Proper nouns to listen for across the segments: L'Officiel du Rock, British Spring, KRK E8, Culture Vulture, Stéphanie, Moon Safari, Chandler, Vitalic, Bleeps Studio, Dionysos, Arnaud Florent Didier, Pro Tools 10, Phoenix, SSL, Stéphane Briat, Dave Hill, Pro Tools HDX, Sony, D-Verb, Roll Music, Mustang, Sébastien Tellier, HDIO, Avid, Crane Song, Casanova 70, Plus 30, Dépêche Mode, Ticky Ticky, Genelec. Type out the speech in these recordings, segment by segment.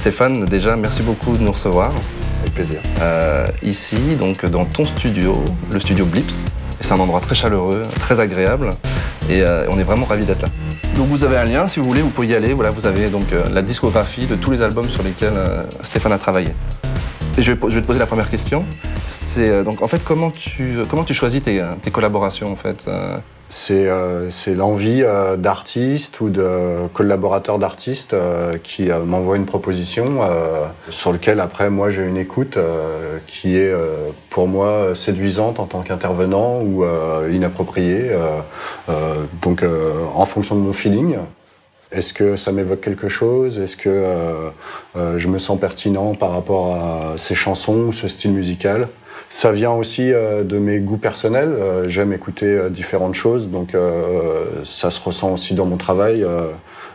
Stéphane, déjà, merci beaucoup de nous recevoir. Avec plaisir. Ici, donc, dans ton studio, le studio Blips. C'est un endroit très chaleureux, très agréable, et on est vraiment ravis d'être là. Donc vous avez un lien, si vous voulez, vous pouvez y aller. Voilà, vous avez donc la discographie de tous les albums sur lesquels Stéphane a travaillé. Et je vais te poser la première question. C'est donc en fait comment tu choisis tes collaborations en fait. C'est l'envie d'artistes ou de collaborateurs d'artistes qui m'envoient une proposition sur laquelle après moi j'ai une écoute qui est pour moi séduisante en tant qu'intervenant ou inappropriée, donc en fonction de mon feeling. Est-ce que ça m'évoque quelque chose? Est-ce que je me sens pertinent par rapport à ces chansons ou ce style musical? Ça vient aussi de mes goûts personnels. J'aime écouter différentes choses, donc ça se ressent aussi dans mon travail.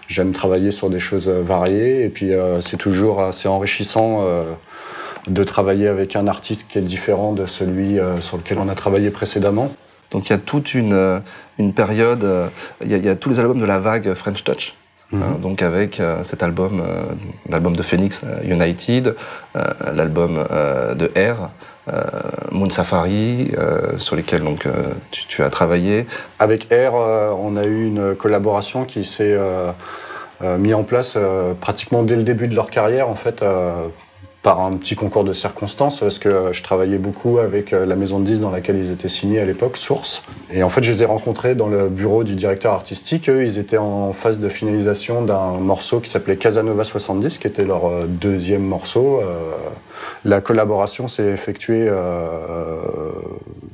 J'aime travailler sur des choses variées, et puis c'est toujours assez enrichissant de travailler avec un artiste qui est différent de celui sur lequel on a travaillé précédemment. Donc il y a toute une période, il y a tous les albums de la vague French Touch. Donc avec cet album, l'album de Phoenix, United, l'album de R, Moon Safari, sur lesquels donc, tu as travaillé. Avec R, on a eu une collaboration qui s'est mise en place pratiquement dès le début de leur carrière, en fait, par un petit concours de circonstances, parce que je travaillais beaucoup avec la maison de disques dans laquelle ils étaient signés à l'époque, Source. Et en fait, je les ai rencontrés dans le bureau du directeur artistique. Eux, ils étaient en phase de finalisation d'un morceau qui s'appelait Casanova 70, qui était leur deuxième morceau. La collaboration s'est effectuée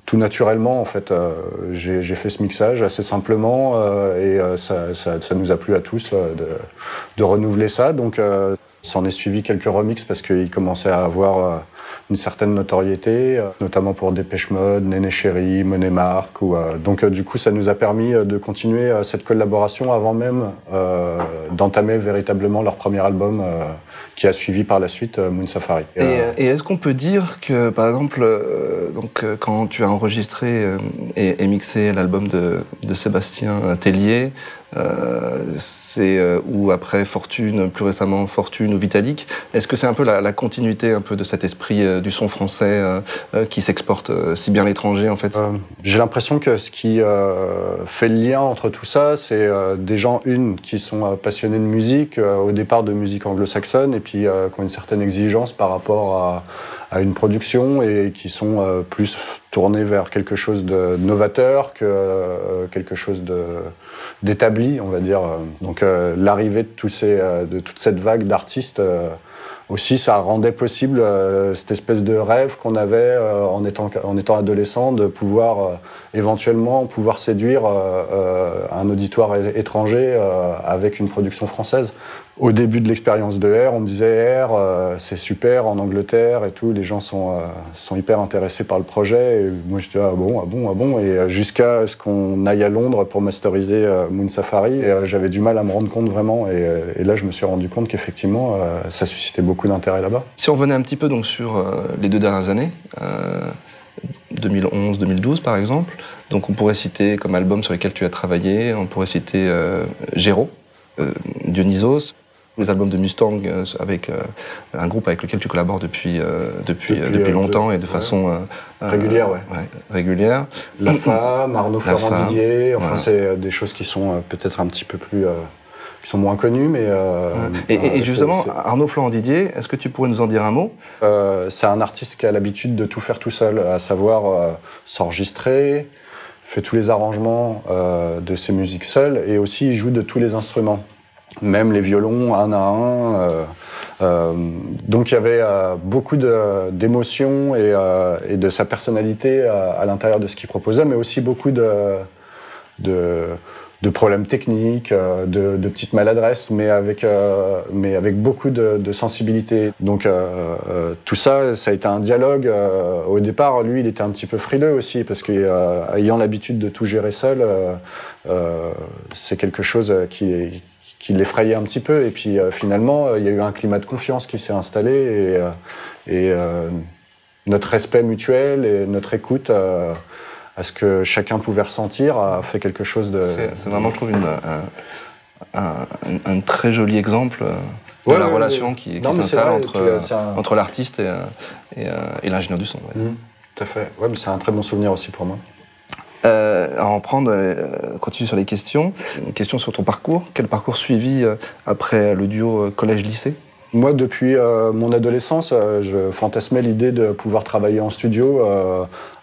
tout naturellement, en fait. J'ai fait ce mixage assez simplement, et ça nous a plu à tous de renouveler ça. Donc, s'en est suivi quelques remixes parce qu'ils commençaient à avoir une certaine notoriété, notamment pour Dépêche Mode, Néné Chéri, Monet Marc. Donc du coup, ça nous a permis de continuer cette collaboration avant même d'entamer véritablement leur premier album qui a suivi par la suite Moon Safari. Et est-ce qu'on peut dire que, par exemple, donc, quand tu as enregistré et mixé l'album de Sébastien Tellier, ou après Fortune, plus récemment Fortune ou Vitalic, est-ce que c'est un peu la continuité un peu de cet esprit du son français qui s'exporte si bien à l'étranger en fait? J'ai l'impression que ce qui fait le lien entre tout ça, c'est des gens, qui sont passionnés de musique, au départ de musique anglo-saxonne, et puis qui ont une certaine exigence par rapport à une production, et qui sont plus tournés vers quelque chose de novateur que quelque chose d'établi, on va dire. Donc l'arrivée de toute cette vague d'artistes aussi, ça rendait possible cette espèce de rêve qu'on avait en étant adolescent, de pouvoir éventuellement séduire un auditoire étranger avec une production française. Au début de l'expérience de R, on me disait R, c'est super en Angleterre et tout, les gens sont hyper intéressés par le projet. Et moi je dis ah bon, et jusqu'à ce qu'on aille à Londres pour masteriser Moon Safari, et j'avais du mal à me rendre compte vraiment, et là je me suis rendu compte qu'effectivement ça suscitait beaucoup d'intérêt là-bas. Si on revenait un petit peu donc sur les deux dernières années, 2011-2012 par exemple, donc on pourrait citer comme album sur lesquels tu as travaillé, on pourrait citer Géro, Dionysos, les albums de Mustang avec un groupe avec lequel tu collabores depuis longtemps et de façon régulière. Régulière. La Femme, Arnaud Florent Didier, enfin voilà. C'est des choses qui sont peut-être un petit peu plus... qui sont moins connus, mais... et justement, Arnaud Florent Didier, est-ce que tu pourrais nous en dire un mot? C'est un artiste qui a l'habitude de tout faire tout seul, à savoir s'enregistrer, fait tous les arrangements de ses musiques seul, et aussi il joue de tous les instruments, même les violons, un à un. Donc il y avait beaucoup d'émotions et de sa personnalité à l'intérieur de ce qu'il proposait, mais aussi beaucoup de problèmes techniques, de petites maladresses, mais avec beaucoup de sensibilité. Donc tout ça, ça a été un dialogue. Au départ, lui, il était un petit peu frileux aussi, parce qu'ayant l'habitude de tout gérer seul, c'est quelque chose qui l'effrayait un petit peu. Et puis finalement, il y a eu un climat de confiance qui s'est installé, et notre respect mutuel et notre écoute à ce que chacun pouvait ressentir, a fait quelque chose de... C'est vraiment, je trouve, un très joli exemple de la relation qui s'installe entre l'artiste et l'ingénieur du son. Ouais. Mmh, tout à fait. Ouais, mais c'est un très bon souvenir aussi pour moi. Alors, continue sur les questions. Une question sur ton parcours. Quel parcours suivi après le duo collège-lycée? Moi, depuis mon adolescence, je fantasmais l'idée de pouvoir travailler en studio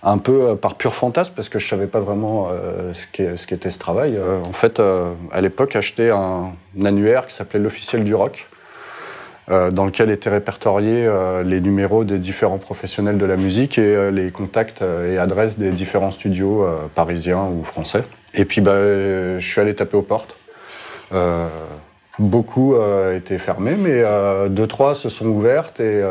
un peu par pur fantasme, parce que je ne savais pas vraiment ce qu'était ce travail. En fait, à l'époque, acheté un annuaire qui s'appelait L'Officiel du Rock, dans lequel étaient répertoriés les numéros des différents professionnels de la musique et les contacts et adresses des différents studios parisiens ou français. Et puis, je suis allé taper aux portes. Beaucoup étaient fermés, mais deux, trois se sont ouvertes et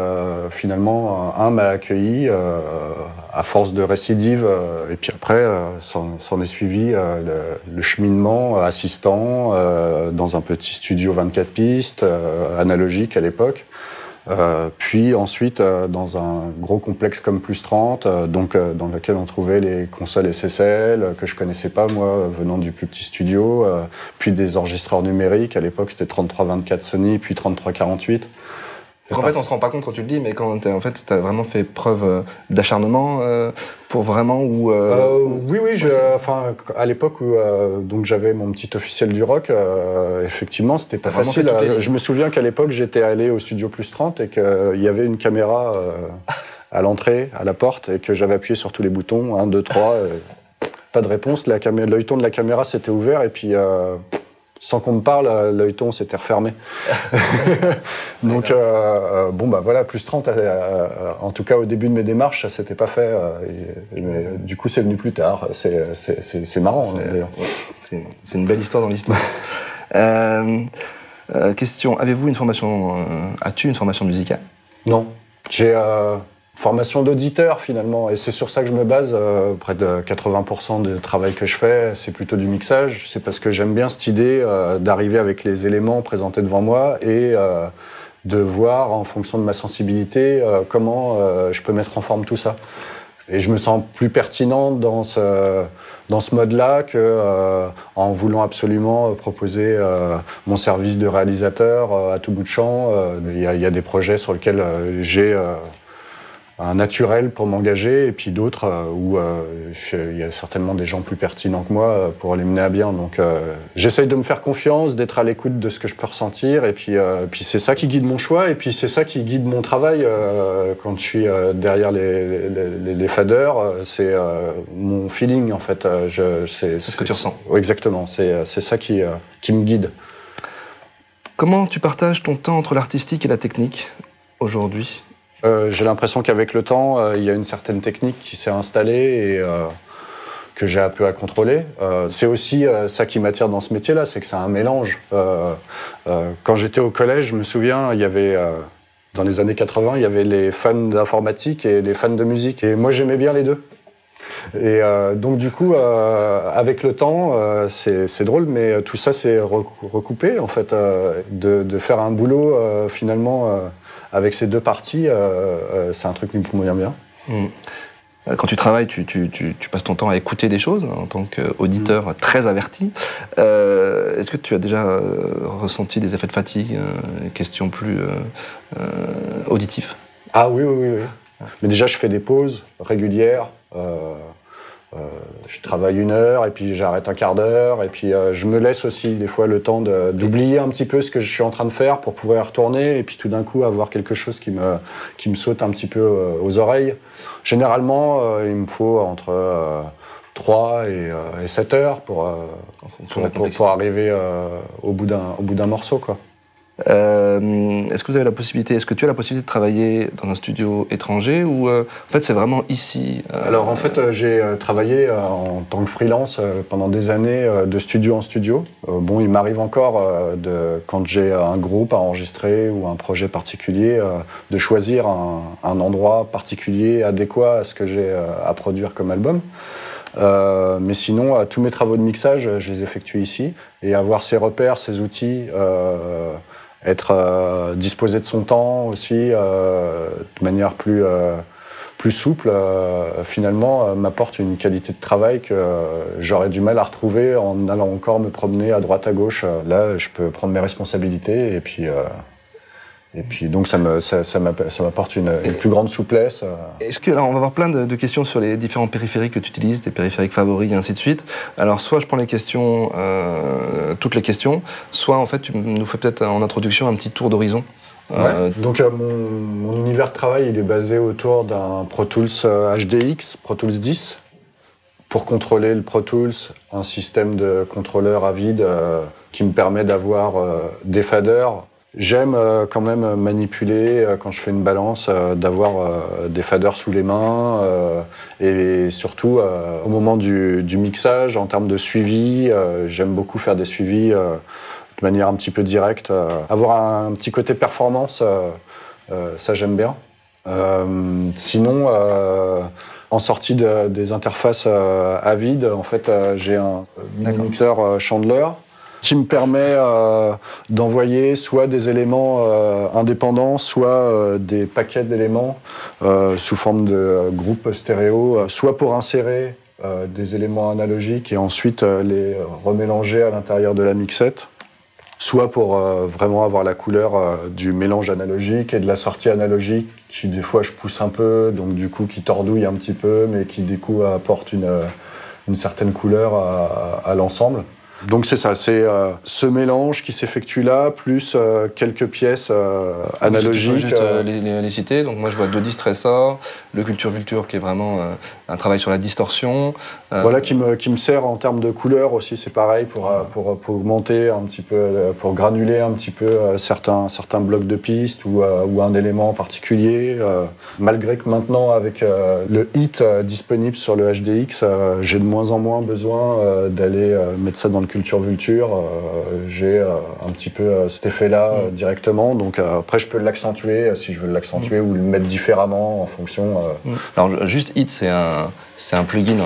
finalement, un m'a accueilli à force de récidive. Et puis après, s'en est suivi le cheminement assistant dans un petit studio 24 pistes, analogique à l'époque. Puis ensuite, dans un gros complexe comme Plus 30, dans lequel on trouvait les consoles SSL, que je connaissais pas, moi, venant du plus petit studio, puis des enregistreurs numériques. À l'époque, c'était 3324 Sony, puis 3348. En fait, on se rend pas compte quand tu le dis, mais quand t'as vraiment fait preuve d'acharnement pour vraiment ou oui, enfin à l'époque où donc j'avais mon petit Officiel du Rock, effectivement c'était pas facile. Je me souviens qu'à l'époque j'étais allé au studio Plus 30 et qu'il y avait une caméra à l'entrée, à la porte, et que j'avais appuyé sur tous les boutons 1, 2, 3, pas de réponse. L'œilleton de la caméra s'était ouvert et puis sans qu'on me parle, l'œilleton s'était refermé. Donc, bon, bah voilà, Plus 30, en tout cas au début de mes démarches, ça s'était pas fait. Mais, du coup, c'est venu plus tard. C'est marrant, d'ailleurs. Ouais. C'est une belle histoire dans l'histoire. Question, as-tu une formation musicale? Non. J'ai formation d'auditeur, finalement, et c'est sur ça que je me base. Près de 80% du travail que je fais, c'est plutôt du mixage. C'est parce que j'aime bien cette idée d'arriver avec les éléments présentés devant moi et de voir, en fonction de ma sensibilité, comment je peux mettre en forme tout ça. Et je me sens plus pertinent dans ce mode-là que en voulant absolument proposer mon service de réalisateur à tout bout de champ. Il y a des projets sur lesquels j'ai un naturel pour m'engager, et puis d'autres où il y a certainement des gens plus pertinents que moi pour les mener à bien. Donc j'essaye de me faire confiance, d'être à l'écoute de ce que je peux ressentir, et puis c'est ça qui guide mon choix, et puis c'est ça qui guide mon travail. Quand je suis derrière les faders, c'est mon feeling, en fait. C'est ce que tu ressens. Exactement, c'est ça qui me guide. Comment tu partages ton temps entre l'artistique et la technique aujourd'hui ? J'ai l'impression qu'avec le temps, il y a une certaine technique qui s'est installée et que j'ai un peu à contrôler. C'est aussi ça qui m'attire dans ce métier-là, c'est que c'est un mélange. Quand j'étais au collège, je me souviens, il y avait, dans les années 80, il y avait les fans d'informatique et les fans de musique. Et moi, j'aimais bien les deux. Et donc du coup, avec le temps, c'est drôle, mais tout ça s'est recoupé, en fait, de faire un boulot, finalement, avec ces deux parties, c'est un truc qui me convient bien. Mmh. Quand tu travailles, tu passes ton temps à écouter des choses, en tant qu'auditeur très averti. Est-ce que tu as déjà ressenti des effets de fatigue, une question plus auditive? Ah oui. Mais déjà, je fais des pauses régulières. Je travaille 1 heure et puis j'arrête un quart d'heure, et puis je me laisse aussi des fois le temps d'oublier un petit peu ce que je suis en train de faire pour pouvoir y retourner, et puis tout d'un coup avoir quelque chose qui me saute un petit peu aux oreilles. Généralement, il me faut entre 3 et 7 heures pour arriver au bout d'un morceau, quoi. Est-ce que tu as la possibilité de travailler dans un studio étranger, ou en fait c'est vraiment ici? Alors en fait j'ai travaillé en tant que freelance pendant des années, de studio en studio. Bon, il m'arrive encore quand j'ai un groupe à enregistrer ou un projet particulier, de choisir un endroit particulier adéquat à ce que j'ai à produire comme album. Mais sinon, tous mes travaux de mixage, je les effectue ici. Et avoir ses repères, ses outils, être disposé de son temps aussi, de manière plus souple, finalement, m'apporte une qualité de travail que j'aurais du mal à retrouver en allant encore me promener à droite, à gauche. Là, je peux prendre mes responsabilités et puis Et puis donc ça m'apporte une plus grande souplesse. Est-ce que, alors on va avoir plein de questions sur les différents périphériques que tu utilises, tes périphériques favoris et ainsi de suite. Alors soit je prends les questions, toutes les questions, soit en fait tu nous fais peut-être en introduction un petit tour d'horizon. Ouais. Donc mon univers de travail il est basé autour d'un Pro Tools HDX, Pro Tools 10. Pour contrôler le Pro Tools, un système de contrôleur Avid qui me permet d'avoir des faders. J'aime quand même manipuler, quand je fais une balance, d'avoir des faders sous les mains et surtout au moment du mixage, en termes de suivi, j'aime beaucoup faire des suivis de manière un petit peu directe. Avoir un petit côté performance, ça j'aime bien. Sinon, en sortie des interfaces Avid, en fait, j'ai un mixeur Chandler qui me permet d'envoyer soit des éléments indépendants, soit des paquets d'éléments sous forme de groupes stéréo, soit pour insérer des éléments analogiques et ensuite les remélanger à l'intérieur de la mixette, soit pour vraiment avoir la couleur du mélange analogique et de la sortie analogique qui, des fois, je pousse un peu, donc du coup, qui tordouille un petit peu, mais qui, du coup, apporte une certaine couleur à l'ensemble. Donc c'est ça, c'est ce mélange qui s'effectue là, plus quelques pièces analogiques. Je peux juste les citer, donc moi je vois deux Distressor, le Culture Vulture qui est vraiment un travail sur la distorsion. Voilà, qui me sert en termes de couleurs aussi, c'est pareil, pour augmenter un petit peu, pour granuler un petit peu certains blocs de pistes ou un élément en particulier. Malgré que maintenant, avec le hit disponible sur le HDX, j'ai de moins en moins besoin d'aller mettre ça dans le Culture Vulture, j'ai un petit peu cet effet-là directement. Donc après, je peux l'accentuer si je veux l'accentuer ou le mettre différemment en fonction. Alors juste Hit, c'est un plugin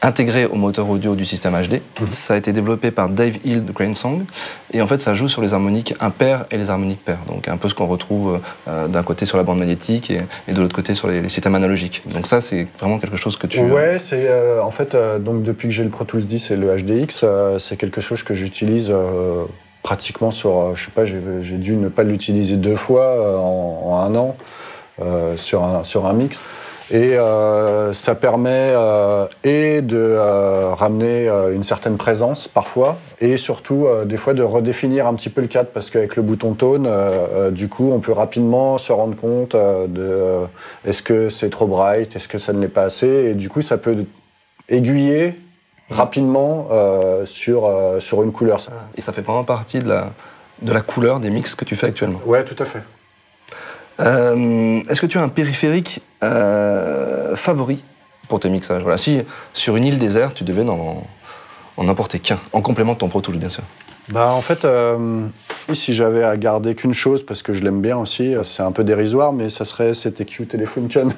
intégré au moteur audio du système HD. Ça a été développé par Dave Hill de Crane Song. Et en fait, ça joue sur les harmoniques impairs et les harmoniques pairs. Donc un peu ce qu'on retrouve d'un côté sur la bande magnétique et de l'autre côté sur les systèmes analogiques. Donc ça, c'est vraiment quelque chose que tu... Ouais, c'est en fait, donc depuis que j'ai le Pro Tools 10 et le HDX, c'est quelque chose que j'utilise pratiquement sur... je sais pas, j'ai dû ne pas l'utiliser deux fois en un an sur un mix. Et ça permet de ramener une certaine présence parfois, et surtout des fois de redéfinir un petit peu le cadre, parce qu'avec le bouton tone, du coup on peut rapidement se rendre compte de est-ce que c'est trop bright, est-ce que ça ne l'est pas assez, et du coup ça peut aiguiller rapidement sur une couleur. Et ça fait vraiment partie de la couleur des mix que tu fais actuellement. Ouais, tout à fait. Est-ce que tu as un périphérique favori pour tes mixages? Voilà, si sur une île déserte, tu devais en importer qu'un, en complément de ton Pro Tools, bien sûr. Bah, en fait, si j'avais à garder qu'une chose, parce que je l'aime bien aussi, c'est un peu dérisoire, mais ça serait cet EQ Telefunken,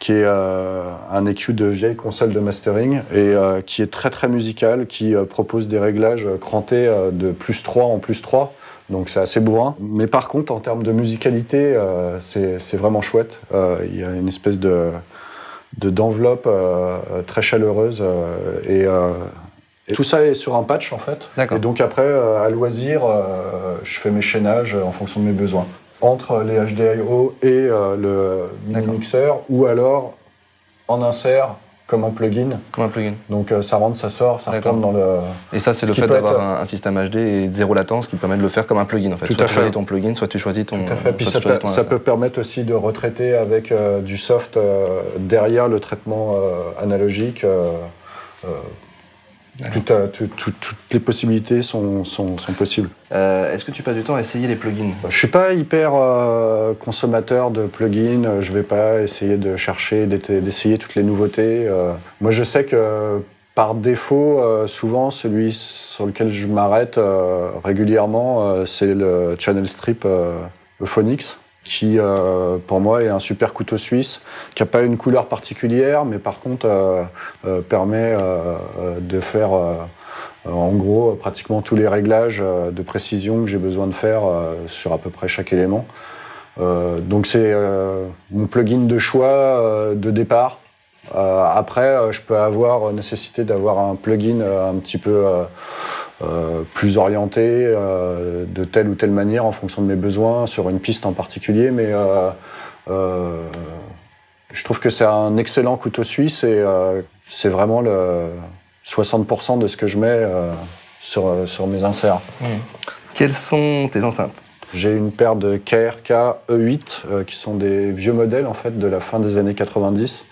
qui est un EQ de vieille console de mastering, et qui est très très musical, qui propose des réglages crantés de plus 3 en plus 3, donc c'est assez bourrin. Mais par contre, en termes de musicalité, c'est vraiment chouette. Il y a une espèce d'enveloppe très chaleureuse. Et tout ça est sur un patch, en fait. Et donc après, à loisir, je fais mes chaînages en fonction de mes besoins. Entre les HDIO et le mini-mixeur, ou alors en insert, comme un plugin. Comme un plugin. Donc ça rentre, ça sort, ça retourne dans le... Et ça, c'est le fait d'avoir un système HD et de zéro latence qui permet de le faire comme un plugin, en fait. Tout à fait. Soit tu choisis ton plugin, soit tu choisis ton... Tout à fait. Puis ça peut permettre aussi de retraiter avec du soft derrière le traitement analogique. Toutes les possibilités sont possibles. Est-ce que tu passes du temps à essayer les plugins? Je ne suis pas hyper consommateur de plugins. Je ne vais pas essayer de chercher, d'essayer toutes les nouveautés. Moi, je sais que par défaut, souvent, celui sur lequel je m'arrête régulièrement, c'est le Channel Strip Euphonics, qui, pour moi, est un super couteau suisse, qui n'a pas une couleur particulière, mais par contre permet de faire, en gros, pratiquement tous les réglages de précision que j'ai besoin de faire sur à peu près chaque élément. Donc c'est mon plugin de choix de départ. Après, je peux avoir nécessité d'avoir un plugin un petit peu plus orienté de telle ou telle manière en fonction de mes besoins, sur une piste en particulier, mais je trouve que c'est un excellent couteau suisse et c'est vraiment le 60% de ce que je mets sur mes inserts. Mmh. Quelles sont tes enceintes? J'ai une paire de KRK E8 qui sont des vieux modèles en fait, de la fin des années 90.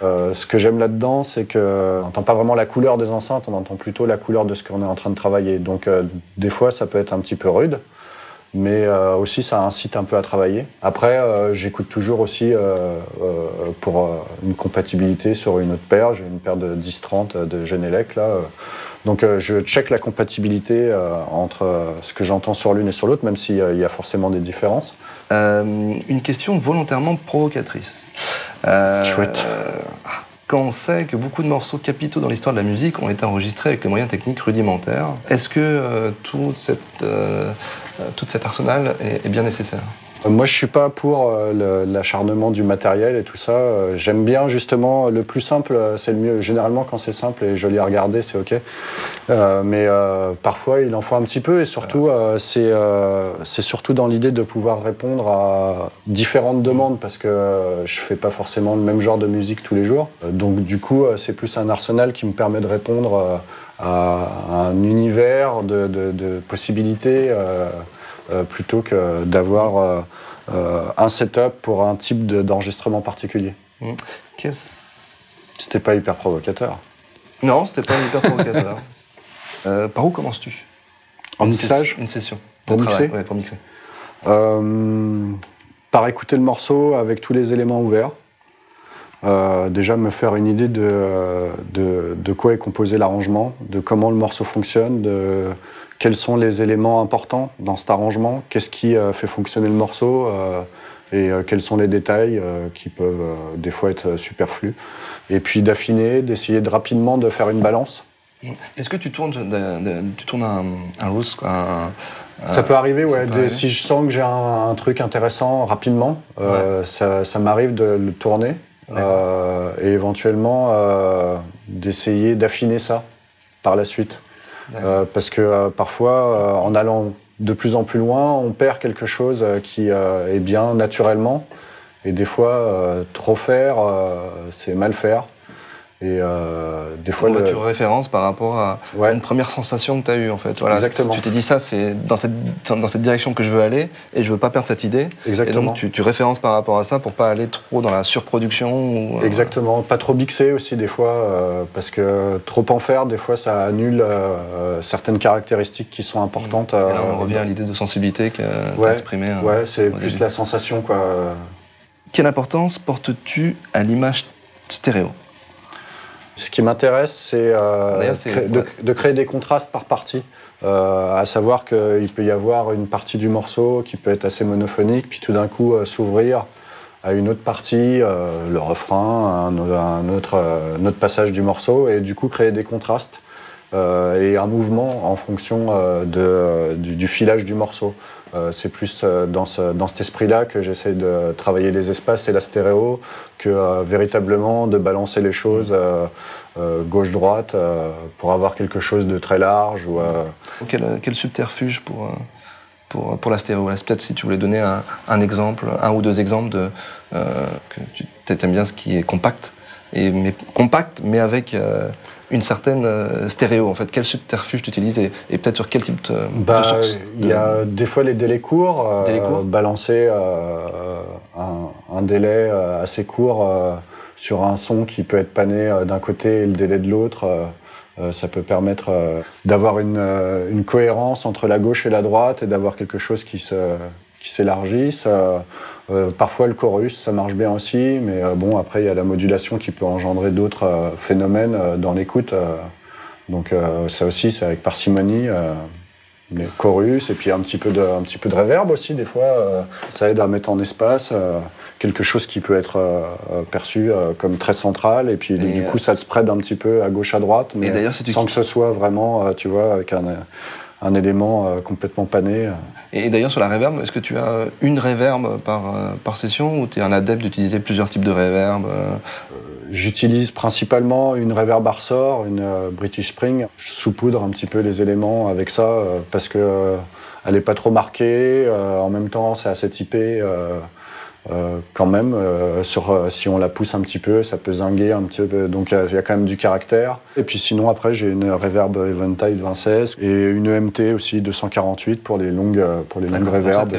Ce que j'aime là-dedans, c'est qu'on n'entend pas vraiment la couleur des enceintes, on entend plutôt la couleur de ce qu'on est en train de travailler. Donc des fois, ça peut être un petit peu rude, mais aussi ça incite un peu à travailler. Après, j'écoute toujours aussi pour une compatibilité sur une autre paire. J'ai une paire de 10-30 de Genelec, là. Donc je check la compatibilité entre ce que j'entends sur l'une et sur l'autre, même s'il y a forcément des différences. Une question volontairement provocatrice. Chouette. Quand on sait que beaucoup de morceaux capitaux dans l'histoire de la musique ont été enregistrés avec les moyens techniques rudimentaires, est-ce que tout cet arsenal est bien nécessaire? Moi, je suis pas pour l'acharnement du matériel et tout ça. J'aime bien, justement, le plus simple, c'est le mieux. Généralement, quand c'est simple et joli à regarder, c'est OK. Mais parfois, il en faut un petit peu. Et surtout, c'est surtout dans l'idée de pouvoir répondre à différentes demandes, parce que je fais pas forcément le même genre de musique tous les jours. Donc, du coup, c'est plus un arsenal qui me permet de répondre à un univers de possibilités plutôt que d'avoir un setup pour un type d'enregistrement particulier. Mmh. C'était pas hyper provocateur. Non, c'était pas hyper provocateur. Par où commences-tu? En mixage? Une session. Pour mixer. Par écouter le morceau avec tous les éléments ouverts. Déjà me faire une idée de quoi est composé l'arrangement, de comment le morceau fonctionne, de quels sont les éléments importants dans cet arrangement, qu'est-ce qui fait fonctionner le morceau et quels sont les détails qui peuvent des fois être superflus. Et puis d'affiner, d'essayer rapidement de faire une balance. Est-ce que tu tournes, un loose, ça peut arriver, ouais. Si je sens que j'ai un truc intéressant rapidement, ça m'arrive de le tourner. Et éventuellement d'essayer d'affiner ça par la suite. Parce que parfois, en allant de plus en plus loin, on perd quelque chose qui est bien naturellement. Et des fois, trop faire, c'est mal faire. Et des fois... Tu références par rapport à une première sensation que tu as eue, en fait. Voilà. Exactement. Tu t'es dit ça, c'est dans cette direction que je veux aller, et je veux pas perdre cette idée. Exactement. Et donc tu références par rapport à ça pour pas aller trop dans la surproduction. Ou, exactement. Pas trop mixer aussi, des fois, parce que trop en faire, des fois, ça annule certaines caractéristiques qui sont importantes. Et là, on revient à l'idée de sensibilité que tu as exprimée. Ouais, c'est plus la sensation, quoi. Quelle importance portes-tu à l'image stéréo ? Ce qui m'intéresse, c'est de créer des contrastes par partie, à savoir qu'il peut y avoir une partie du morceau qui peut être assez monophonique, puis tout d'un coup s'ouvrir à une autre partie, le refrain, un autre passage du morceau, et du coup créer des contrastes et un mouvement en fonction du filage du morceau. C'est plus dans cet esprit-là que j'essaie de travailler les espaces et la stéréo que véritablement de balancer les choses gauche-droite pour avoir quelque chose de très large. Ou, Quel subterfuge pour la stéréo? Peut-être si tu voulais donner un exemple, un ou deux exemples de que tu aimes bien ce qui est compact, mais avec... une certaine stéréo, en fait. Quel subterfuge tu utilises et peut-être sur quel type de source? Il y a des fois les délais courts. Balancer un délai assez court sur un son qui peut être pané d'un côté et le délai de l'autre, ça peut permettre d'avoir une cohérence entre la gauche et la droite et d'avoir quelque chose qui s'élargissent. Parfois, le chorus, ça marche bien aussi, mais bon, après, il y a la modulation qui peut engendrer d'autres phénomènes dans l'écoute. Donc ça aussi, c'est avec parcimonie, les chorus, et puis un petit peu de reverb aussi, des fois. Ça aide à mettre en espace quelque chose qui peut être perçu comme très central, et puis du coup, ça se spread un petit peu à gauche, à droite, mais sans que ce soit vraiment, tu vois, avec un élément complètement pané. Et d'ailleurs, sur la reverb, est-ce que tu as une reverb par session ou tu es un adepte d'utiliser plusieurs types de reverb? J'utilise principalement une reverb à ressort, une British Spring. Je saupoudre un petit peu les éléments avec ça parce que elle est pas trop marquée. En même temps, c'est assez typé quand même. Si on la pousse un petit peu, ça peut zinguer un petit peu. Donc il y a quand même du caractère. Et puis sinon, après, j'ai une reverb Eventide 26 et une EMT aussi 248 pour les longues reverbs.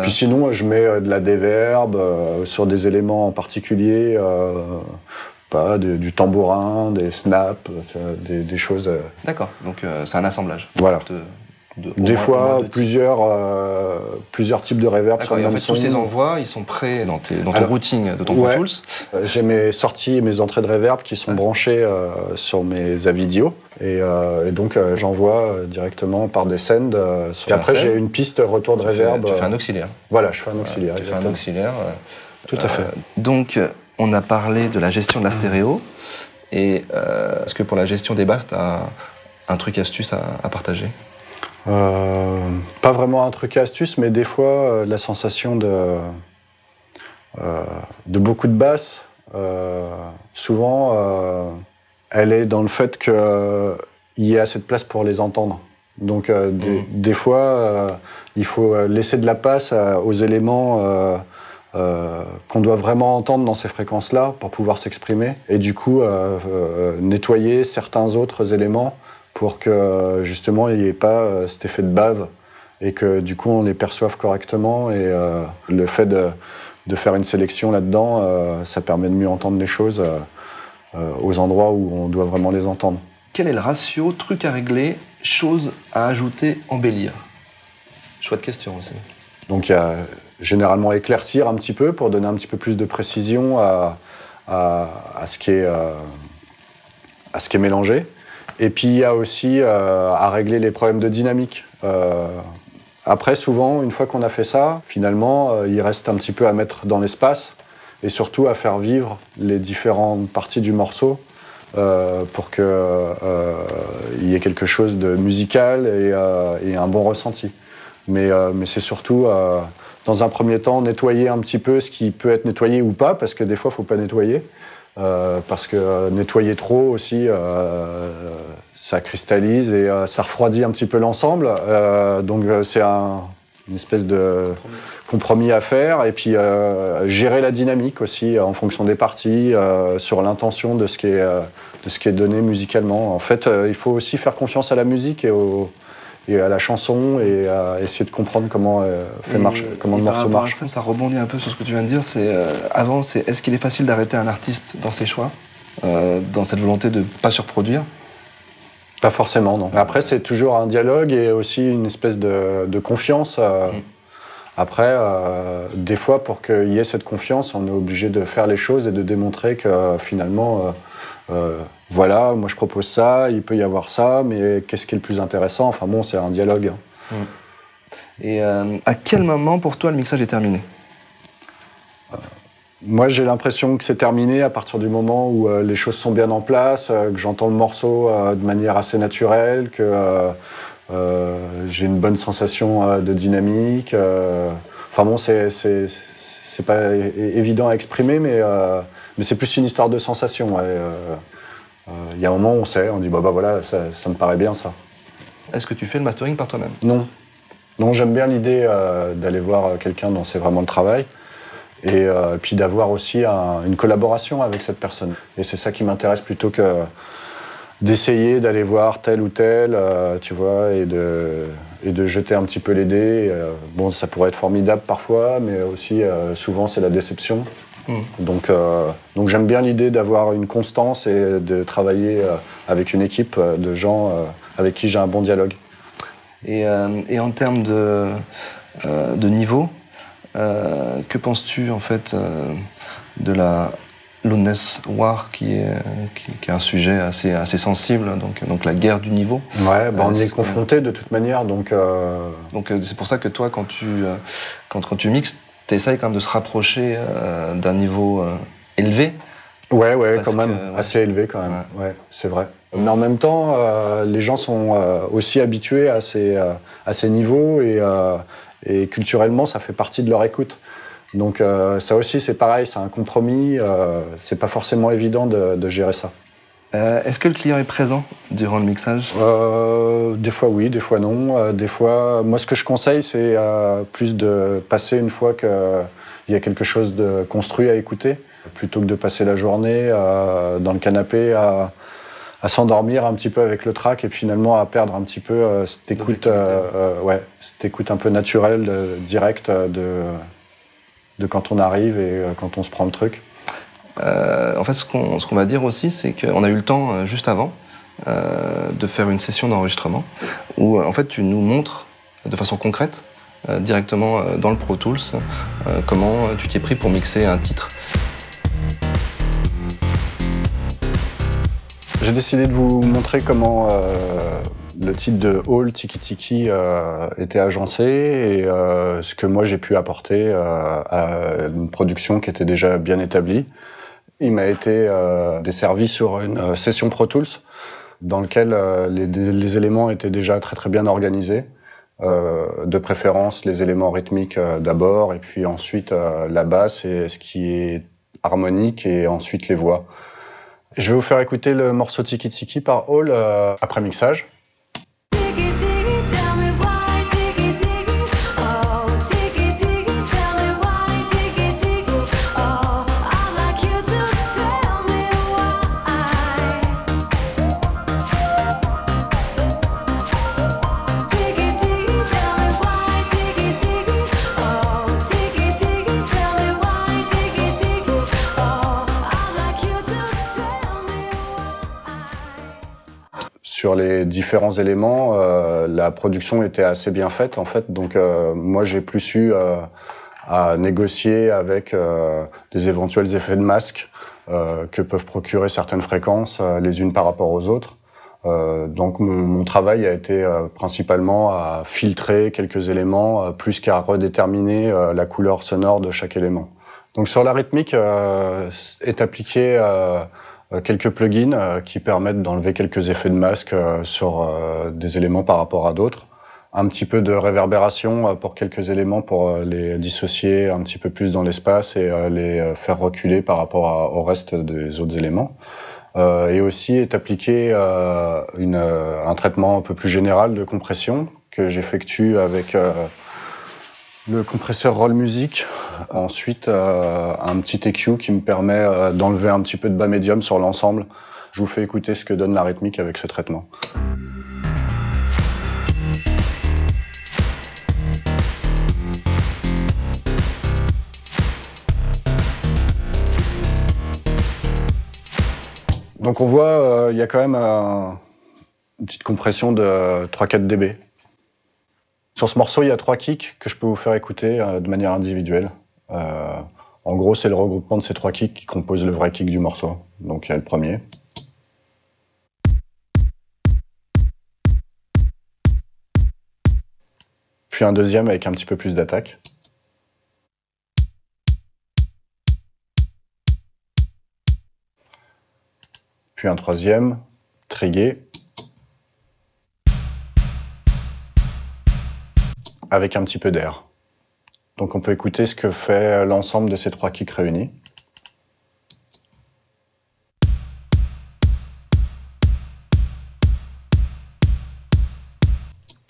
Puis sinon, je mets de la D-Verb sur des éléments en particulier. Du tambourin, des snaps, des choses. D'accord, donc c'est un assemblage. Voilà. Des fois, plusieurs types de reverb sur le même son. En fait, tous ces envois, ils sont prêts dans ton routing de ton Pro Tools. J'ai mes sorties et mes entrées de reverb qui sont branchées sur mes Avidio. Et donc, j'envoie directement par des sends. Et après, j'ai une piste retour de reverb. Tu fais un auxiliaire. Voilà, je fais un auxiliaire. Tu fais un auxiliaire. Tout à fait. Donc, on a parlé de la gestion de la stéréo. Et est-ce que pour la gestion des basses, tu as un truc astuce à partager ? Pas vraiment un truc astuce, mais des fois la sensation de beaucoup de basses, souvent elle est dans le fait qu'il y ait assez de place pour les entendre. Donc des fois il faut laisser de la place aux éléments qu'on doit vraiment entendre dans ces fréquences-là pour pouvoir s'exprimer et du coup nettoyer certains autres éléments pour que justement il n'y ait pas cet effet de bave et que du coup on les perçoive correctement et le fait de faire une sélection là-dedans, ça permet de mieux entendre les choses aux endroits où on doit vraiment les entendre. Quel est le ratio truc à régler, chose à ajouter, embellir? Chouette question aussi. Donc il y a généralement éclaircir un petit peu pour donner un petit peu plus de précision à ce qui est mélangé. Et puis il y a aussi à régler les problèmes de dynamique. Après, souvent, une fois qu'on a fait ça, finalement, il reste un petit peu à mettre dans l'espace et surtout à faire vivre les différentes parties du morceau pour qu'il y ait quelque chose de musical et un bon ressenti. Mais c'est surtout, dans un premier temps, nettoyer un petit peu ce qui peut être nettoyé ou pas, parce que des fois, il ne faut pas nettoyer. Parce que nettoyer trop aussi, ça cristallise et ça refroidit un petit peu l'ensemble. Donc c'est une espèce de compromis à faire. Et puis gérer la dynamique aussi en fonction des parties, sur l'intention de ce qui est donné musicalement. En fait, il faut aussi faire confiance à la musique et à la chanson et à essayer de comprendre comment comment le morceau marche. Ça rebondit un peu sur ce que tu viens de dire. Avant, c'est est-ce qu'il est facile d'arrêter un artiste dans ses choix, dans cette volonté de ne pas surproduire? Pas forcément, non. Après, c'est toujours un dialogue et aussi une espèce de confiance. Après, des fois, pour qu'il y ait cette confiance, on est obligé de faire les choses et de démontrer que finalement, voilà, moi je propose ça, il peut y avoir ça, mais qu'est-ce qui est le plus intéressant? Enfin bon, c'est un dialogue. Et à quel moment pour toi le mixage est terminé? Moi j'ai l'impression que c'est terminé à partir du moment où les choses sont bien en place, que j'entends le morceau de manière assez naturelle, que j'ai une bonne sensation de dynamique. Enfin bon, c'est pas évident à exprimer, mais c'est plus une histoire de sensation. Il y a un moment où on sait, on dit bah voilà, ça me paraît bien ça. Est-ce que tu fais le mastering par toi-même? Non. Non, j'aime bien l'idée d'aller voir quelqu'un dont c'est vraiment le travail et puis d'avoir aussi une collaboration avec cette personne. Et c'est ça qui m'intéresse plutôt que d'essayer d'aller voir tel ou tel, tu vois, et de jeter un petit peu les dés. Bon, ça pourrait être formidable parfois, mais aussi souvent c'est la déception. Donc j'aime bien l'idée d'avoir une constance et de travailler avec une équipe de gens avec qui j'ai un bon dialogue. Et en termes de niveau, que penses-tu en fait de la Loudness War qui est un sujet assez sensible, donc la guerre du niveau. Ouais, bah on est confronté de toute manière, donc. Donc c'est pour ça que toi, quand tu mixes, t'essayes quand même de se rapprocher d'un niveau élevé. Ouais, quand même, assez élevé quand même. Ouais, c'est vrai. Mais en même temps, les gens sont aussi habitués à ces niveaux et culturellement, ça fait partie de leur écoute. Donc ça aussi, c'est pareil, c'est un compromis. C'est pas forcément évident de gérer ça. Est-ce que le client est présent durant le mixage? Des fois oui, des fois non. Des fois, moi, ce que je conseille, c'est plus de passer une fois qu'il y a quelque chose de construit à écouter, plutôt que de passer la journée dans le canapé à s'endormir un petit peu avec le track et finalement à perdre un petit peu cette écoute, cette écoute un peu naturelle, directe de quand on arrive et quand on se prend le truc. En fait, ce qu'on va dire aussi, c'est qu'on a eu le temps juste avant de faire une session d'enregistrement où en fait tu nous montres de façon concrète directement dans le Pro Tools comment tu t'y es pris pour mixer un titre. J'ai décidé de vous montrer comment le titre de Owlle, Ticky Ticky, était agencé et ce que moi j'ai pu apporter à une production qui était déjà bien établie. Il m'a été desservi sur une session Pro Tools dans laquelle les éléments étaient déjà très bien organisés. De préférence les éléments rythmiques d'abord et puis ensuite la basse et ce qui est harmonique et ensuite les voix. Je vais vous faire écouter le morceau Ticky Ticky par Owlle après mixage. Sur les différents éléments, la production était assez bien faite en fait, donc moi j'ai plus eu à négocier avec des éventuels effets de masque que peuvent procurer certaines fréquences les unes par rapport aux autres. Donc mon travail a été principalement à filtrer quelques éléments plus qu'à redéterminer la couleur sonore de chaque élément. Donc sur la rythmique est appliquée quelques plugins qui permettent d'enlever quelques effets de masque sur des éléments par rapport à d'autres. Un petit peu de réverbération pour quelques éléments pour les dissocier un petit peu plus dans l'espace et les faire reculer par rapport au reste des autres éléments. Et aussi est appliqué un traitement un peu plus général de compression que j'effectue avec le compresseur Roll Music, ensuite un petit EQ qui me permet d'enlever un petit peu de bas médium sur l'ensemble. Je vous fais écouter ce que donne la rythmique avec ce traitement. Donc on voit, il y a quand même une petite compression de 3-4 dB. Sur ce morceau, il y a 3 kicks que je peux vous faire écouter de manière individuelle. En gros, c'est le regroupement de ces 3 kicks qui compose le vrai kick du morceau. Donc il y a le premier. Puis un deuxième avec un petit peu plus d'attaque. Puis un troisième, trigué. Avec un petit peu d'air. Donc on peut écouter ce que fait l'ensemble de ces 3 kicks réunis.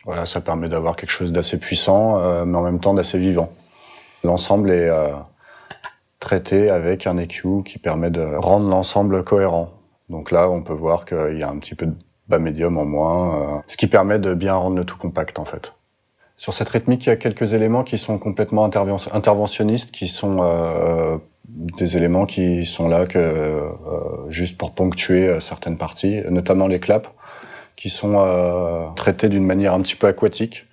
Voilà, ça permet d'avoir quelque chose d'assez puissant, mais en même temps d'assez vivant. L'ensemble est traité avec un EQ qui permet de rendre l'ensemble cohérent. Donc là, on peut voir qu'il y a un petit peu de bas médium en moins, ce qui permet de bien rendre le tout compact en fait. Sur cette rythmique, il y a quelques éléments qui sont complètement interventionnistes, qui sont des éléments qui sont là que juste pour ponctuer certaines parties, notamment les claps, qui sont traités d'une manière un petit peu aquatique,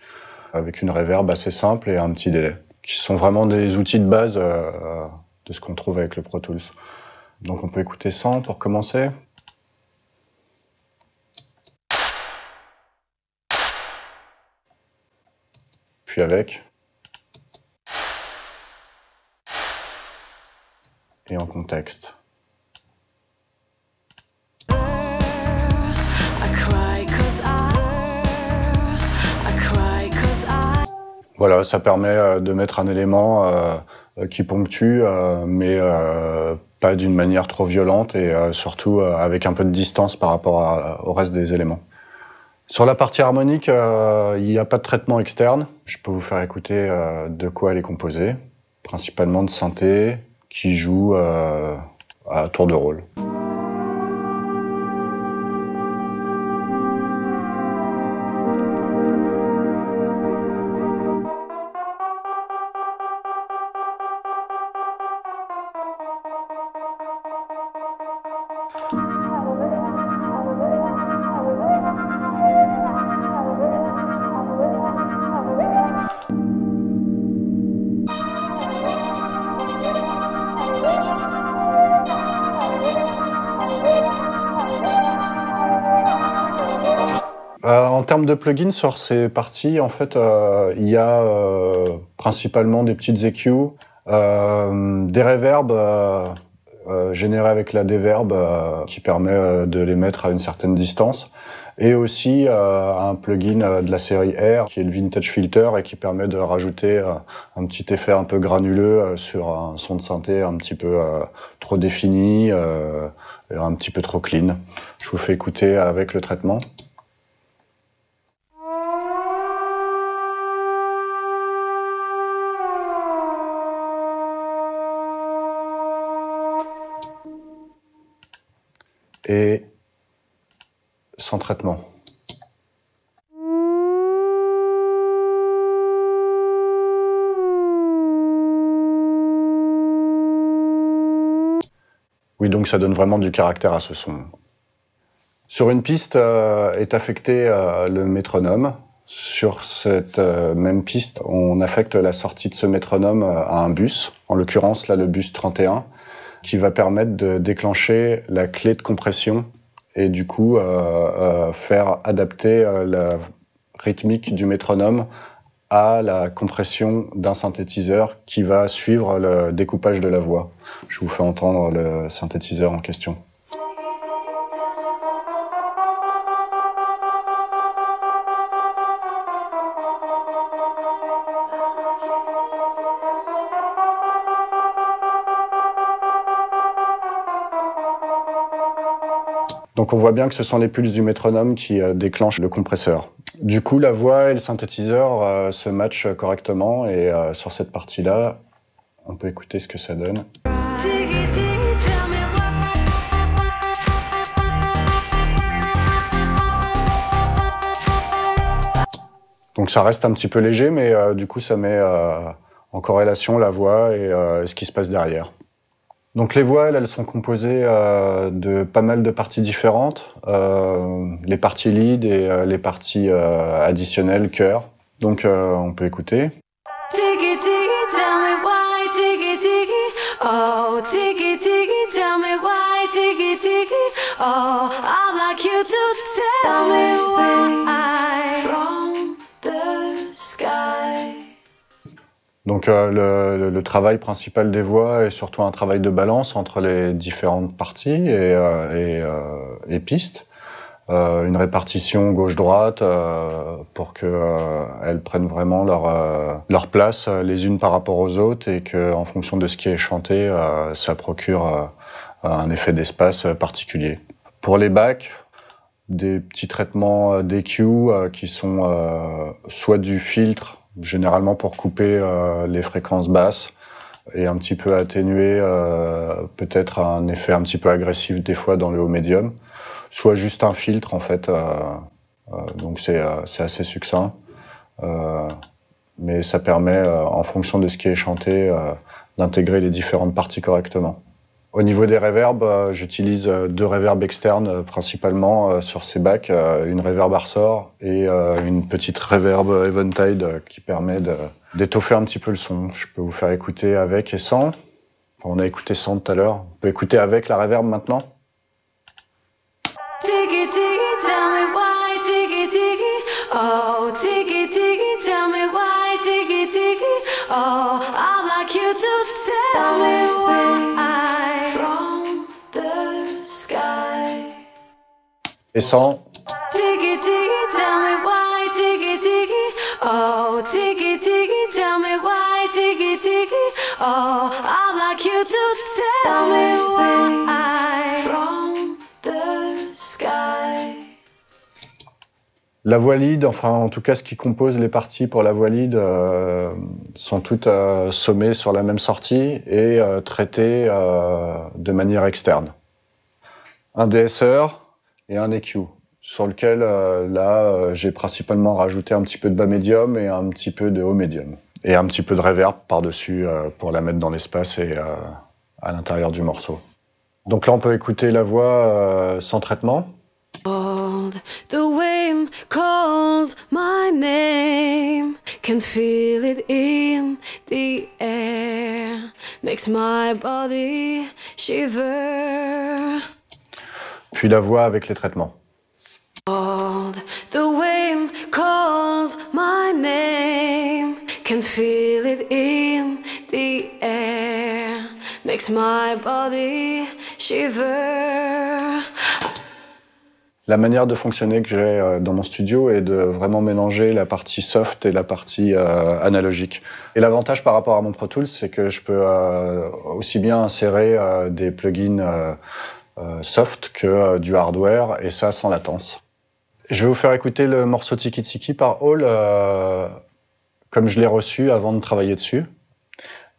avec une réverb assez simple et un petit délai, qui sont vraiment des outils de base de ce qu'on trouve avec le Pro Tools. Donc on peut écouter 100 pour commencer. Puis avec. Et en contexte. Voilà, ça permet de mettre un élément qui ponctuent, mais pas d'une manière trop violente et surtout avec un peu de distance par rapport au reste des éléments. Sur la partie harmonique, il n'y a pas de traitement externe. Je peux vous faire écouter de quoi elle est composée, principalement de synthé qui joue à tour de rôle. En termes de plugins sur ces parties, en fait, il y a principalement des petites EQ, des reverbs générés avec la D-Verb qui permet de les mettre à une certaine distance, et aussi un plugin de la série R qui est le Vintage Filter et qui permet de rajouter un petit effet un peu granuleux sur un son de synthé un petit peu trop défini, et un petit peu trop clean. Je vous fais écouter avec le traitement. Et sans traitement. Oui, donc ça donne vraiment du caractère à ce son. Sur une piste est affecté le métronome. Sur cette même piste, on affecte la sortie de ce métronome à un bus, en l'occurrence là le bus 31, qui va permettre de déclencher la clé de compression et du coup faire adapter la rythmique du métronome à la compression d'un synthétiseur qui va suivre le découpage de la voix. Je vous fais entendre le synthétiseur en question. Donc on voit bien que ce sont les pulses du métronome qui déclenchent le compresseur. Du coup, la voix et le synthétiseur se matchent correctement et sur cette partie-là, on peut écouter ce que ça donne. Donc ça reste un petit peu léger, mais du coup ça met en corrélation la voix et ce qui se passe derrière. Donc les voix, elles sont composées de pas mal de parties différentes, les parties lead et les parties additionnelles, chœur. Donc on peut écouter. Ticky ticky, tell me why, ticky ticky, oh, ticky ticky, tell me why, ticky ticky, oh, I'd like you to tell me why, from the sky. Donc le travail principal des voix est surtout un travail de balance entre les différentes parties et pistes. Une répartition gauche-droite pour qu'elles prennent vraiment leur place les unes par rapport aux autres et qu'en fonction de ce qui est chanté, ça procure un effet d'espace particulier. Pour les backs, des petits traitements d'EQ qui sont soit du filtre, généralement pour couper les fréquences basses et un petit peu atténuer peut-être un effet un petit peu agressif des fois dans le haut médium, soit juste un filtre en fait, donc c'est assez succinct, mais ça permet en fonction de ce qui est chanté d'intégrer les différentes parties correctement. Au niveau des reverbs, j'utilise deux reverbs externes principalement sur ces backs, une reverb à ressort et une petite reverb Eventide qui permet d'étoffer un petit peu le son. Je peux vous faire écouter avec et sans. Enfin, on a écouté sans tout à l'heure. On peut écouter avec la reverb maintenant. Ticky ticky, tell me why, ticky ticky, oh, ticky ticky, tell me why, ticky ticky, oh, I'd like you to tell me why. Et sans. La voix lead, enfin en tout cas ce qui compose les parties pour la voix lead sont toutes sommées sur la même sortie et traitées de manière externe. Un DSR et un EQ, sur lequel j'ai principalement rajouté un petit peu de bas médium et un petit peu de haut médium. Et un petit peu de reverb par-dessus pour la mettre dans l'espace et à l'intérieur du morceau. Donc là on peut écouter la voix sans traitement. The wind calls my name, can feel it in the air, makes my body shiver. Puis la voix avec les traitements. The wind calls my name, can feel it in the air, makes my body shiver. La manière de fonctionner que j'ai dans mon studio est de vraiment mélanger la partie soft et la partie analogique. Et l'avantage par rapport à mon Pro Tools, c'est que je peux aussi bien insérer des plugins soft que du hardware, et ça sans latence. Je vais vous faire écouter le morceau Ticky Ticky par Owlle, comme je l'ai reçu avant de travailler dessus.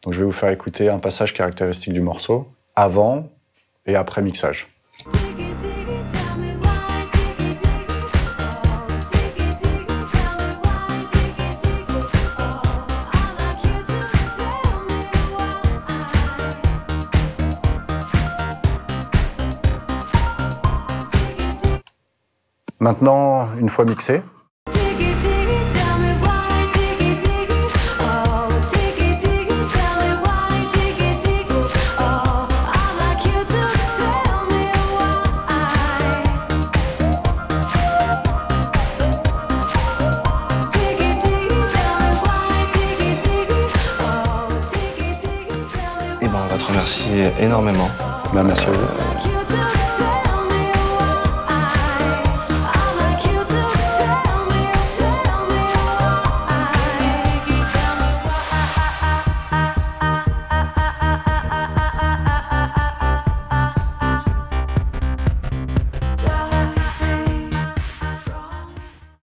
Donc je vais vous faire écouter un passage caractéristique du morceau, avant et après mixage. Maintenant, une fois mixé, on va te remercier énormément. Merci à vous.